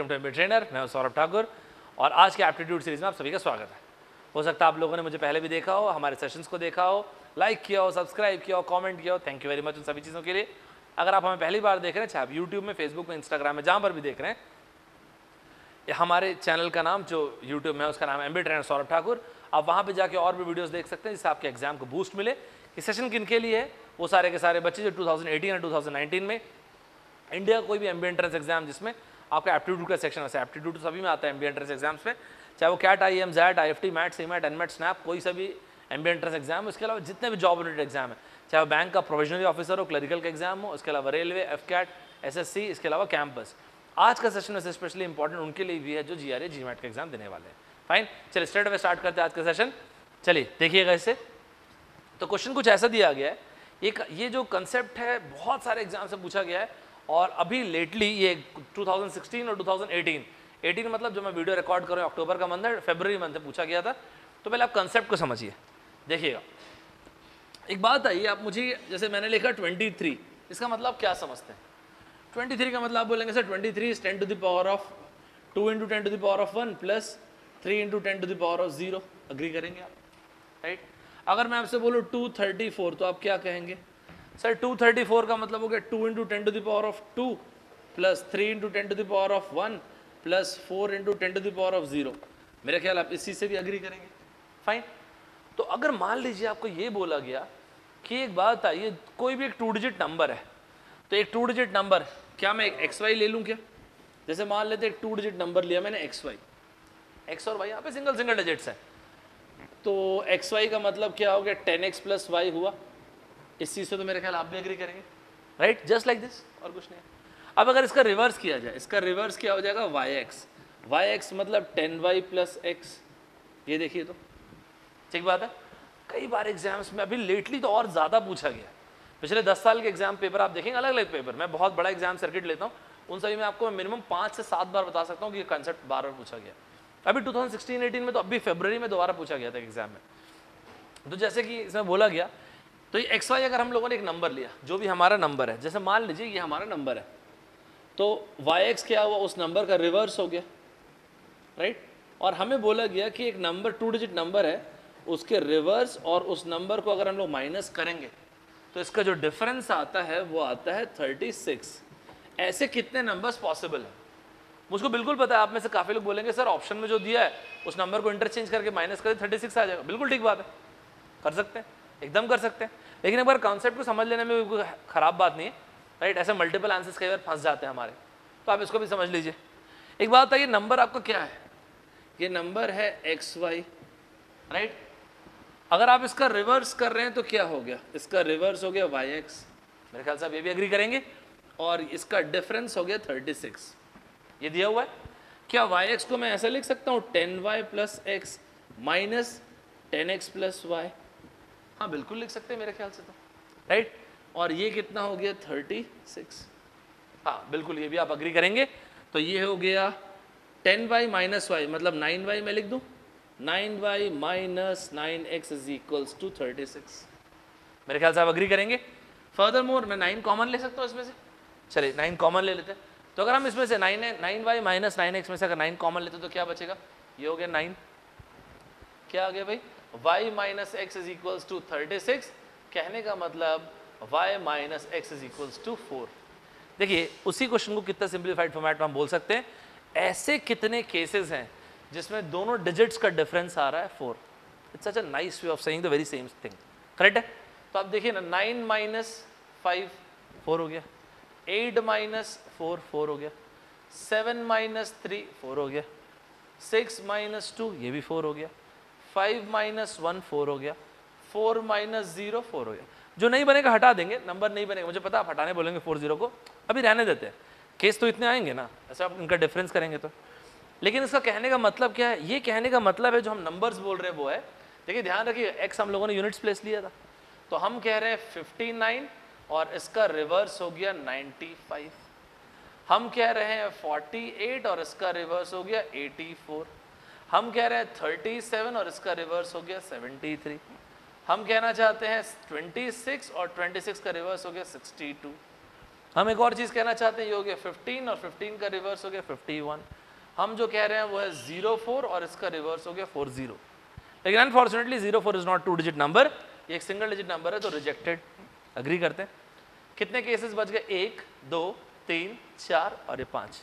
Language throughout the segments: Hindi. Welcome to MBA trainer. मैं हूं सौरभ ठाकुर और आज के एप्टीट्यूड सीरीज में आप सभी का स्वागत है। हो सकता है आप लोगों ने मुझे पहले भी देखा हो, हमारे सेशंस को देखा हो, लाइक किया हो, सब्सक्राइब किया हो, कमेंट किया हो। थैंक यू वेरी मच उन सभी चीज़ों के लिए। अगर आप हमें पहली बार देख रहे हैं, चाहे आप यूट्यूब में, फेसबुक में, इंस्टाग्राम में, जहाँ पर भी देख रहे हैं, हमारे चैनल का नाम जो यूट्यूब में है उसका नाम एमबीए ट्रेनर सौरभ ठाकुर। आप वहाँ पर जाके और भी वीडियोज़ देख सकते हैं जिससे आपके एग्जाम को बूस्ट मिले। ये सेशन किन के लिए है? वो सारे के सारे बच्चे जो 2018 और 2019 में इंडिया कोई भी एमबीए एंट्रेंस एग्जाम जिसमें आपका एप्टीट्यूड का सेक्शन है, एप्टीट्यूड तो सभी में आता है एमबीए एंट्रेंस एग्जाम्स में, चाहे वो CAT, IIM, XAT, IFT, MAT, CMAT, NMAT, SNAP, कोई सा भी एमबीए एंट्रेंस एग्जाम है। उसके अलावा जितने भी जॉब रिलेटेड एग्जाम है, चाहे वो बैंक का प्रोविजनरी ऑफिसर हो, क्लरिकल का एग्जाम हो, उसके अलावा रेलवे, एफकैट, एसएससी, इसके अलावा कैंपस। आज का सेशन वैसे स्पेशली इंपॉर्टेंट उनके लिए भी है जो जीआरए, जीमैट का एग्जाम देने वाले हैं। फाइन, चलिए स्ट्रेट अवे स्टार्ट करते हैं आज का सेशन। चलिए देखिएगा इसे। तो क्वेश्चन कुछ ऐसा दिया गया है, ये जो कंसेप्ट है बहुत सारे एग्जाम से पूछा गया है और अभी लेटली ये 2016 और 2018 मतलब जो मैं वीडियो रिकॉर्ड कर रहा हूँ अक्टूबर का मंथ है, फरवरी मंथ है, पूछा गया था। तो पहले आप कंसेप्ट को समझिए। देखिएगा एक बात आई, आप मुझे जैसे मैंने लिखा 23, इसका मतलब क्या समझते हैं? 23 का मतलब आप बोलेंगे sir 23 is 10 to the power of 2 into 10 to the power of 1 plus 3 into 10 to the power of 0। Agree करेंगे आप, राइट? अगर मैं आपसे बोलूँ 234 तो आप क्या कहेंगे? सर 234 का मतलब हो गया 2 into 10 to the power of 2 plus 3 into 10 to the power of 1 plus 4 into 10 to the power of 0। मेरे ख्याल आप इस चीज़ से भी अग्री करेंगे। फाइन, तो अगर मान लीजिए आपको ये बोला गया कि एक बात आइए, कोई भी एक 2 digit नंबर है, तो एक 2 digit नंबर क्या मैं एक XY ले लूँ क्या? जैसे मान लेते एक 2 digit नंबर लिया मैंने XY, X और Y यहाँ पे सिंगल डिजिट्स है, तो XY का मतलब क्या हो गया 10x plus y हुआ। इस चीज़ से तो मेरे ख्याल आप भी एग्री करेंगे, राइट? जस्ट लाइक दिस, और कुछ नहीं। अब अगर इसका रिवर्स किया जाए, इसका रिवर्स क्या हो जाएगा? y x मतलब 10y plus x। ये देखिए, तो ठीक बात है। कई बार एग्जाम्स में अभी लेटली तो और ज़्यादा पूछा गया। पिछले 10 साल के एग्जाम पेपर आप देखेंगे, अलग अलग पेपर, मैं बहुत बड़ा एग्जाम सर्किट लेता हूँ, उन सभी में आपको मिनिमम 5 से 7 बार बता सकता हूँ कि ये कंसेप्ट बार बार पूछा गया। अभी 2016-18 में तो अभी फरवरी में दोबारा पूछा गया था एग्जाम में। तो जैसे कि इसमें बोला गया, तो ये XY अगर हम लोगों ने एक नंबर लिया, जो भी हमारा नंबर है, जैसे मान लीजिए ये हमारा नंबर है, तो YX क्या हुआ? उस नंबर का रिवर्स हो गया, राइट? और हमें बोला गया कि एक नंबर 2 digit नंबर है, उसके रिवर्स और उस नंबर को अगर हम लोग माइनस करेंगे तो इसका जो डिफरेंस आता है वो आता है 36। ऐसे कितने नंबर्स पॉसिबल हैं? मुझको बिल्कुल पता है आप में से काफ़ी लोग बोलेंगे सर ऑप्शन में जो दिया है उस नंबर को इंटरचेंज करके माइनस करें 36 आ जाएगा। बिल्कुल ठीक बात है, कर सकते हैं, एकदम कर सकते हैं, लेकिन एक बार कॉन्सेप्ट को समझ लेने में कोई ख़राब बात नहीं है, राइट? ऐसे मल्टीपल आंसर्स कई बार फंस जाते हैं हमारे, तो आप इसको भी समझ लीजिए। एक बात है, ये नंबर आपका क्या है? ये नंबर है XY, राइट? अगर आप इसका रिवर्स कर रहे हैं तो क्या हो गया? इसका रिवर्स हो गया YX, मेरे ख्याल से आप ये भी एग्री करेंगे, और इसका डिफरेंस हो गया 36। ये दिया हुआ है। क्या YX को मैं ऐसा लिख सकता हूँ 10y plus x minus 10x plus y? हाँ, बिल्कुल लिख सकते हैं मेरे ख्याल से, तो राइट। और ये कितना हो गया 36। हाँ बिल्कुल, ये भी आप अग्री करेंगे। तो ये हो गया 10y minus y मतलब 9y मैं लिख दूँ, 9y minus 9x is equals to 36। मेरे ख्याल से आप अग्री करेंगे। फर्दर मोर मैं 9 कॉमन ले सकता हूँ इसमें से। चलिए 9 कॉमन ले लेते हैं। तो अगर हम इसमें से 9y minus 9x में से अगर 9 कॉमन लेते तो क्या बचेगा? ये हो गया 9। क्या आ गया भाई? y minus x is equals to 36। कहने का मतलब y minus x is equals to 4। देखिए उसी क्वेश्चन को कितना सिंप्लीफाइड फॉर्मेट में हम बोल सकते हैं, ऐसे कितने केसेस हैं जिसमें दोनों डिजिट्स का डिफरेंस आ रहा है 4। It's such a nice way of saying the very same thing, correct है? तो आप देखिए ना, 9 minus 5 4 हो गया, 8 minus 4 4 हो गया, 7 minus 3 4 हो गया, 6 minus 2 ये भी 4 हो गया, 5 minus 1 4 हो गया, 4 minus 0 4 हो गया। जो नहीं बनेगा हटा देंगे, नंबर नहीं बनेगा, मुझे पता आप हटाने बोलेंगे 4 0 को, अभी रहने देते हैं, केस तो इतने आएंगे ना, ऐसा आप इनका डिफरेंस करेंगे तो। लेकिन इसका कहने का मतलब क्या है? ये कहने का मतलब है जो हम नंबर्स बोल रहे हैं वो है, देखिए ध्यान रखिए, X हम लोगों ने यूनिट्स प्लेस लिया था, तो हम कह रहे हैं 59 और इसका रिवर्स हो गया 95। हम कह रहे हैं 48 और इसका रिवर्स हो गया 84। हम कह रहे हैं 37 और इसका रिवर्स हो गया 73। हम कहना चाहते हैं 26 और 26 का रिवर्स हो गया 62। हम एक और चीज़ कहना चाहते हैं, ये हो गया 15 और 15 का रिवर्स हो गया 51. हम जो कह रहे हैं वो है 04 और इसका रिवर्स हो गया 40. लेकिन unfortunately 04 is not 2 digit number, ये एक सिंगल डिजिट नंबर है तो रिजेक्टेड. अग्री करते हैं. कितने केसेस बच गए? 1, 2, 3, 4 और ये 5.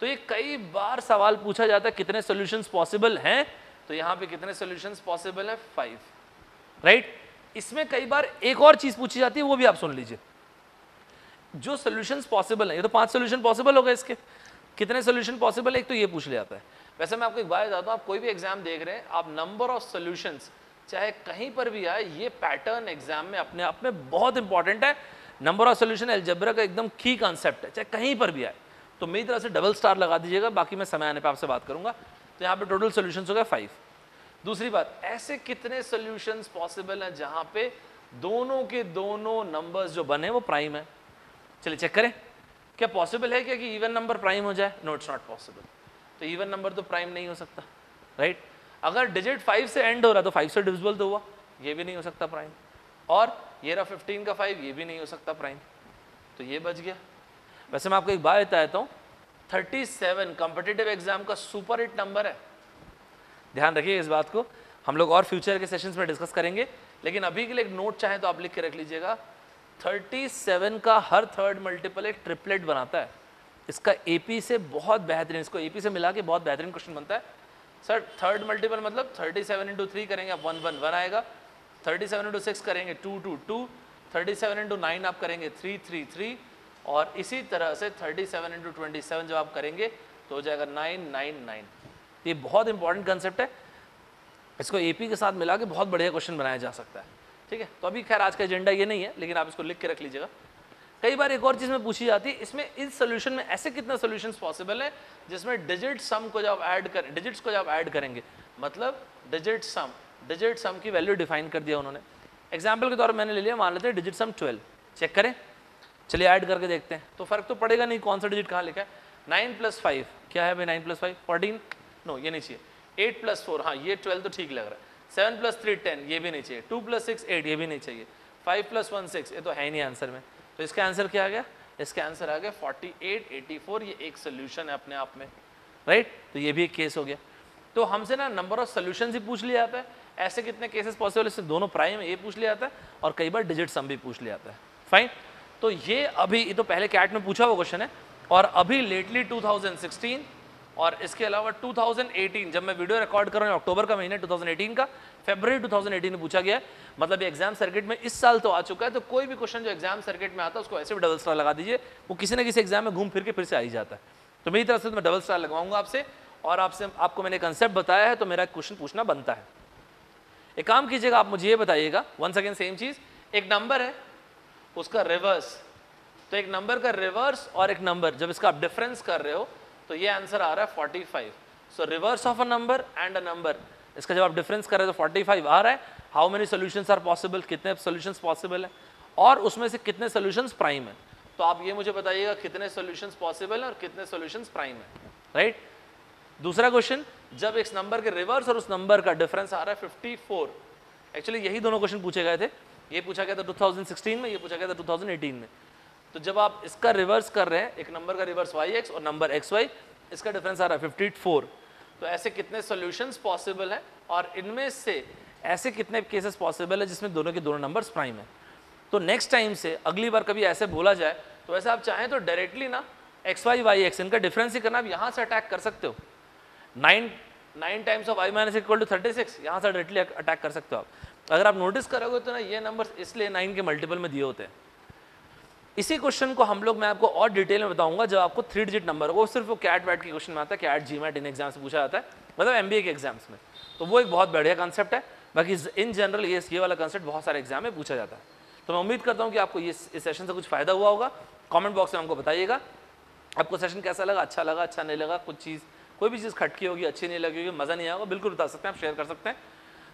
तो ये कई बार सवाल पूछा जाता है कितने सोल्यूशंस पॉसिबल हैं, तो यहाँ पे कितने सोल्यूशंस पॉसिबल हैं? 5. राइट. इसमें कई बार एक और चीज़ पूछी जाती है, वो भी आप सुन लीजिए. जो सोल्यूशंस पॉसिबल हैं, ये तो 5 सोल्यूशन पॉसिबल हो गए, इसके कितने सोल्यूशन पॉसिबल है एक तो ये पूछ लिया जाता है. वैसे मैं आपको एक बात बताता हूँ, आप कोई भी एग्जाम देख रहे हैं, आप नंबर ऑफ सोल्यूशंस चाहे कहीं पर भी आए, ये पैटर्न एग्जाम में अपने आप में बहुत इंपॉर्टेंट है. नंबर ऑफ सोल्यूशन एल्जेब्रा का एकदम की कॉन्सेप्ट है, चाहे कहीं पर भी आए. तो मेरी तरफ से डबल स्टार लगा दीजिएगा, बाकी मैं समय आने पे आपसे बात करूंगा. तो यहाँ पे टोटल सोल्यूशंस हो गए 5. दूसरी बात, ऐसे कितने सोल्यूशंस पॉसिबल हैं जहाँ पे दोनों के दोनों नंबर्स जो बने वो प्राइम है? चलिए चेक करें, क्या पॉसिबल है क्या कि इवन नंबर प्राइम हो जाए? No, it's not possible. तो इवन नंबर तो प्राइम नहीं हो सकता. राइट. अगर डिजिट 5 से एंड हो रहा तो 5 से डिविजिबल तो हुआ, ये भी नहीं हो सकता प्राइम. और ये रहा 15 का 5, ये भी नहीं हो सकता प्राइम. तो ये बच गया. वैसे मैं आपको एक बात बताता हूँ, 37 कॉम्पिटिटिव एग्जाम का सुपर हिट नंबर है. ध्यान रखिए इस बात को, हम लोग और फ्यूचर के सेशंस में डिस्कस करेंगे. लेकिन अभी के लिए एक नोट चाहे तो आप लिख के रख लीजिएगा, 37 का हर थर्ड मल्टीपल एक ट्रिपलेट बनाता है. इसका एपी से बहुत बेहतरीन, इसको एपी से मिला के बहुत बेहतरीन क्वेश्चन बनता है. सर थर्ड मल्टीपल मतलब 37 × 3 करेंगे आप 1, 1, 1 आएगा. 37 × 6 करेंगे 2, 2, 2. 37 × 9 आप करेंगे 3, 3, 3. और इसी तरह से 37 × 27 जब आप करेंगे तो हो जाएगा 9, 9, 9. ये बहुत इंपॉर्टेंट कंसेप्ट है, इसको एपी के साथ मिला के बहुत बढ़िया क्वेश्चन बनाया जा सकता है. ठीक है. तो अभी खैर आज का एजेंडा ये नहीं है, लेकिन आप इसको लिख के रख लीजिएगा. कई बार एक और चीज़ में पूछी जाती है, इसमें इस सोल्यूशन में ऐसे कितने सोल्यूशंस पॉसिबल हैं जिसमें डिजिट सम को जब ऐड करें, डिजिट्स को जब ऐड करेंगे, मतलब डिजिट सम की वैल्यू डिफाइन कर दिया उन्होंने. एग्जाम्पल के तौर पर मैंने ले लिया, मान लेते हैं डिजिट सम 12. चेक करें, चलिए ऐड करके देखते हैं. तो फ़र्क तो पड़ेगा नहीं, कौन सा डिजिट कहाँ लिखा है. 9 + 5 क्या है भाई? 9 + 5 14. नो, ये नहीं चाहिए. 8 + 4 हाँ, ये 12 तो ठीक लग रहा है. 7 + 3 10, ये भी नहीं चाहिए. 2 + 6 8, ये भी नहीं चाहिए. 5 + 1 6, ये तो है ही नहीं आंसर में. तो इसका आंसर क्या आ गया? इसका आंसर आ गया 48, 84. ये एक सोल्यूशन है अपने आप में. राइट. तो ये भी एक केस हो गया. तो हमसे ना नंबर ऑफ सोल्यूशन ही पूछ लिया जाता है, ऐसे कितने केसेस पॉसिबल इससे दोनों प्राइम ये पूछ लिया जाता है, और कई बार डिजिट सम भी पूछ लिया जाता है. फाइन. तो ये अभी तो पहले कैट में पूछा हुआ क्वेश्चन है, और अभी लेटली 2016 और इसके अलावा 2018 जब मैं वीडियो रिकॉर्ड कर रहा हूँ अक्टूबर का महीने 2018 का, फरवरी 2018 में पूछा गया है. मतलब ये एग्जाम सर्किट में इस साल तो आ चुका है. तो कोई भी क्वेश्चन जो एग्जाम सर्किट में आता है उसको ऐसे भी डबल स्टार लगा दीजिए, वो किसी ना किसी एग्जाम में घूम फिर के फिर से आ ही जाता है. तो मेरी तरफ से तो मैं डबल स्टार लगवाऊंगा आपसे, और आपसे आपको मैंने कंसेप्ट बताया है तो मेरा क्वेश्चन पूछना बनता है. एक काम कीजिएगा, आप मुझे ये बताइएगा, वंस अगेन सेम चीज़, एक नंबर है उसका रिवर्स, तो एक नंबर का रिवर्स और एक नंबर जब इसका आप डिफरेंस कर रहे हो तो ये आंसर आ रहा है 45. So reverse of a number and a number, इसका जब आप डिफरेंस कर रहे हो तो 45 आ रहा है. How many solutions are possible, कितने सोल्यूशंस पॉसिबल हैं, और उसमें से कितने सोल्यूशंस प्राइम हैं. तो आप ये मुझे बताइएगा कितने सोल्यूशंस पॉसिबल हैं और कितने सोल्यूशंस प्राइम हैं. राइट. दूसरा क्वेश्चन, जब इस नंबर के रिवर्स और उस नंबर का डिफरेंस आ रहा है 54. एक्चुअली यही दोनों क्वेश्चन पूछे गए थे, ये पूछा गया था 2016 में, ये पूछा गया था 2018 में. तो जब आप इसका रिवर्स कर रहे हैं, एक नंबर का रिवर्स YX और नंबर XY, इसका डिफरेंस आ रहा है 54. तो ऐसे कितने सोल्यूशंस पॉसिबल हैं और इनमें से ऐसे कितने केसेस पॉसिबल है जिसमें दोनों के दोनों नंबर्स प्राइम हैं. तो नेक्स्ट टाइम से अगली बार कभी ऐसे बोला जाए तो वैसे आप चाहें तो डायरेक्टली ना XY YX इनका डिफरेंस ही करना, आप यहाँ से अटैक कर सकते हो. 9 × (y - x) = 36 यहाँ से डायरेक्टली अटैक कर सकते हो आप. अगर आप नोटिस करोगे तो ना ये नंबर्स इसलिए 9 के मल्टीपल में दिए होते हैं. इसी क्वेश्चन को हम लोग, मैं आपको और डिटेल में बताऊंगा जब आपको 3 डिजिट नंबर, वो सिर्फ वो कैट वैट के क्वेश्चन में आता है, कैट CMAT इन एग्जाम्स में पूछा जाता है, मतलब MBA के एग्जाम्स में. तो वो एक बहुत बढ़िया कंसेप्ट है. बाकी इन जनरल ये वाला कंसेप्ट बहुत सारे एग्जाम में पूछा जाता है. तो मैं उम्मीद करता हूँ कि आपको इस सेशन से कुछ फ़ायदा हुआ होगा. कॉमेंट बॉक्स में हमको बताइएगा आपको सेशन कैसा लगा, अच्छा लगा, अच्छा नहीं लगा, कुछ चीज़, कोई भी चीज़ खटकी होगी, अच्छी नहीं लगी होगी, मज़ा नहीं आया होगा, बिल्कुल बता सकते हैं आप, शेयर कर सकते हैं.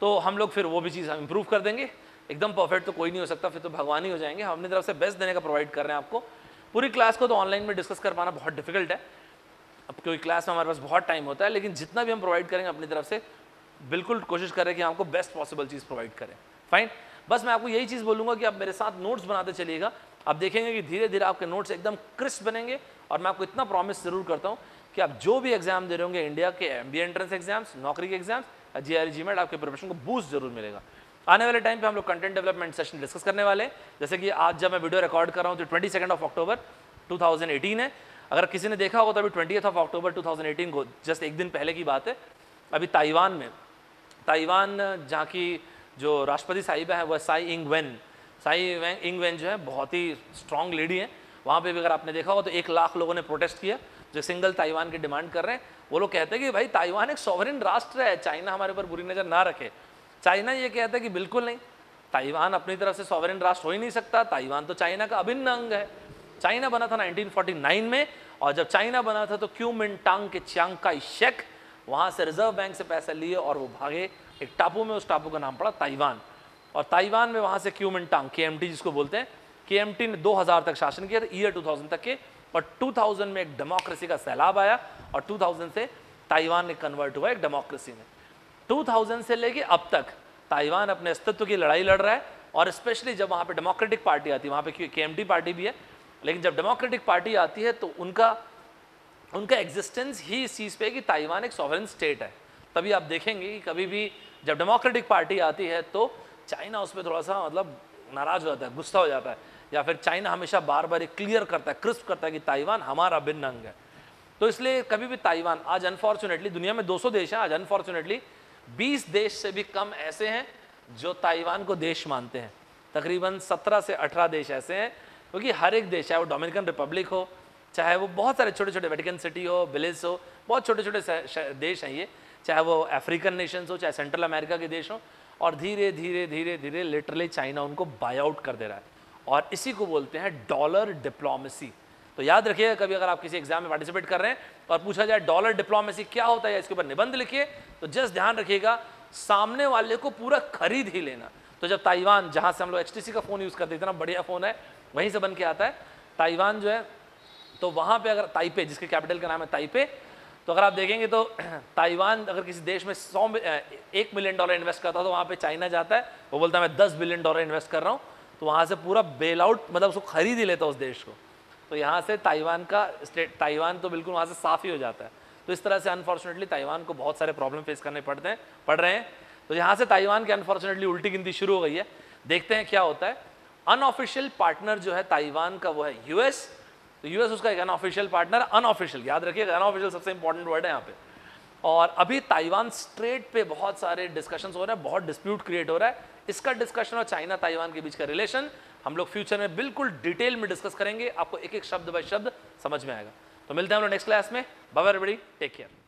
तो हम लोग फिर वो भी चीज़ हम इंप्रूव कर देंगे. एकदम परफेक्ट तो कोई नहीं हो सकता, फिर तो भगवान ही हो जाएंगे. हम अपनी तरफ से बेस्ट देने का प्रोवाइड कर रहे हैं आपको. पूरी क्लास को तो ऑनलाइन में डिस्कस कर पाना बहुत डिफिकल्ट है, अब क्योंकि क्लास में हमारे पास बहुत टाइम होता है. लेकिन जितना भी हम प्रोवाइड करेंगे अपनी तरफ से बिल्कुल कोशिश करें कि आपको बेस्ट पॉसिबल चीज़ प्रोवाइड करें. फाइन. बस मैं आपको यही चीज़ बोलूँगा कि आप मेरे साथ नोट्स बनाते चलिएगा. आप देखेंगे कि धीरे धीरे आपके नोट्स एकदम क्रिस्प बनेंगे। और मैं आपको इतना प्रॉमिस जरूर करता हूँ कि आप जो भी एग्जाम दे रहे होंगे, इंडिया के MBA एंट्रेंस एग्जाम्स, नौकरी के एग्जाम्स, GRE GMAT, आपके प्रिपरेशन को बूस्ट जरूर मिलेगा। आने वाले टाइम पे हम लोग कंटेंट डेवलपमेंट सेशन डिस्कस करने वाले हैं। जैसे कि आज जब मैं वीडियो रिकॉर्ड कर रहा हूँ तो 22 अक्टूबर 2018 है। अगर किसी ने देखा होगा तो अभी 20 अक्टूबर 2018 को, जस्ट एक दिन पहले की बात है, अभी ताइवान में, ताइवान जहाँ की जो राष्ट्रपति साहिबा है वह साई इंग वेन जो है बहुत ही स्ट्रॉन्ग लेडी है। वहाँ पे भी अगर आपने देखा हो तो 1 लाख लोगों ने प्रोटेस्ट किया जो सिंगल ताइवान की डिमांड कर रहे हैं। वो लोग कहते हैं कि भाई ताइवान एक सॉवरेन राष्ट्र है, चाइना हमारे ऊपर बुरी नज़र ना रखे। चाइना ये कहता है कि बिल्कुल नहीं, ताइवान अपनी तरफ से सॉवरेन राष्ट्र हो ही नहीं सकता, ताइवान तो चाइना का अभिन्न अंग है। चाइना बना था 1949 में, और जब चाइना बना था तो क्यूमिनटांग के चियांग काई शेक वहाँ से रिजर्व बैंक से पैसा लिए और वो भागे एक टापू में, उस टापू का नाम पड़ा ताइवान। और ताइवान में वहाँ से क्यूमिनटांग KMT जिसको बोलते हैं, KMT ने 2000 तक शासन किया था, ईयर 2000 तक के। और 2000 में एक डेमोक्रेसी का सैलाब आया और 2000 से ताइवान ने कन्वर्ट हुआ एक डेमोक्रेसी में। 2000 से लेके अब तक ताइवान अपने अस्तित्व की लड़ाई लड़ रहा है। और स्पेशली जब वहाँ पे डेमोक्रेटिक पार्टी आती है, वहाँ पे KMT पार्टी भी है, लेकिन जब डेमोक्रेटिक पार्टी आती है तो उनका एग्जिस्टेंस ही इस चीज़ पे है कि ताइवान एक सॉवरेन स्टेट है। तभी आप देखेंगे कि कभी भी जब डेमोक्रेटिक पार्टी आती है तो चाइना उस पर थोड़ा सा मतलब नाराज़ हो जाता है, गुस्सा हो जाता है, या फिर चाइना हमेशा बार बार एक क्लियर करता है, क्रिस्प करता है कि ताइवान हमारा अभिन्न अंग है। तो इसलिए कभी भी ताइवान, आज अनफॉर्चुनेटली दुनिया में 200 देश हैं, आज अनफॉर्चुनेटली 20 देश से भी कम ऐसे हैं जो ताइवान को देश मानते हैं। तकरीबन 17 से 18 देश ऐसे हैं, क्योंकि हर एक देश, चाहे वो डोमिनिकन रिपब्लिक हो, चाहे वो बहुत सारे छोटे छोटे, वेटिकन सिटी हो, बेलिस हो, बहुत छोटे छोटे देश हैं ये, चाहे वो अफ्रीकन नेशंस हो, चाहे सेंट्रल अमेरिका के देश हों। और धीरे धीरे धीरे धीरे लिटरली चाइना उनको बाय आउट कर दे रहा है, और इसी को बोलते हैं डॉलर डिप्लोमेसी। तो याद रखिएगा, कभी अगर आप किसी एग्जाम में पार्टिसिपेट कर रहे हैं और पूछा जाए डॉलर डिप्लोमेसी क्या होता है, इसके ऊपर निबंध लिखिए, तो जस्ट ध्यान रखिएगा सामने वाले को पूरा खरीद ही लेना। तो जब ताइवान, जहाँ से हम लोग HTC का फ़ोन यूज़ करते, इतना बढ़िया फ़ोन है, वहीं से बन के आता है ताइवान जो है, तो वहाँ पे अगर ताइपे, जिसके कैपिटल का नाम है ताइपे, तो अगर आप देखेंगे तो ताइवान अगर किसी देश में $1 मिलियन इन्वेस्ट करता है तो वहाँ पे चाइना जाता है, वो बोलता है मैं $10 बिलियन इन्वेस्ट कर रहा हूँ, तो वहाँ से पूरा बेल आउट, मतलब उसको खरीद ही लेता है उस देश को। तो यहाँ से ताइवान का स्टेट, ताइवान तो बिल्कुल वहाँ से साफ ही हो जाता है। तो इस तरह से अनफॉर्चुनेटली ताइवान को बहुत सारे प्रॉब्लम फेस करने पड़ रहे हैं। तो यहाँ से ताइवान की अनफॉर्चुनेटली उल्टी गिनती शुरू हो गई है, देखते हैं क्या होता है। अनऑफिशियल पार्टनर जो है ताइवान का वो है US, तो US उसका एक अनऑफिशियल पार्टनर, अनऑफिशियल याद रखिएगा, अनऑफिशियल सबसे इंपॉर्टेंट वर्ड है यहाँ पे। और अभी ताइवान स्ट्रेट पे बहुत सारे डिस्कशंस हो रहे हैं, बहुत डिस्प्यूट क्रिएट हो रहा है। इसका डिस्कशन और चाइना ताइवान के बीच का रिलेशन हम लोग फ्यूचर में बिल्कुल डिटेल में डिस्कस करेंगे, आपको एक एक शब्द बाय शब्द समझ में आएगा। तो मिलते हैं हम लोग नेक्स्ट क्लास में। Bye everybody, take care.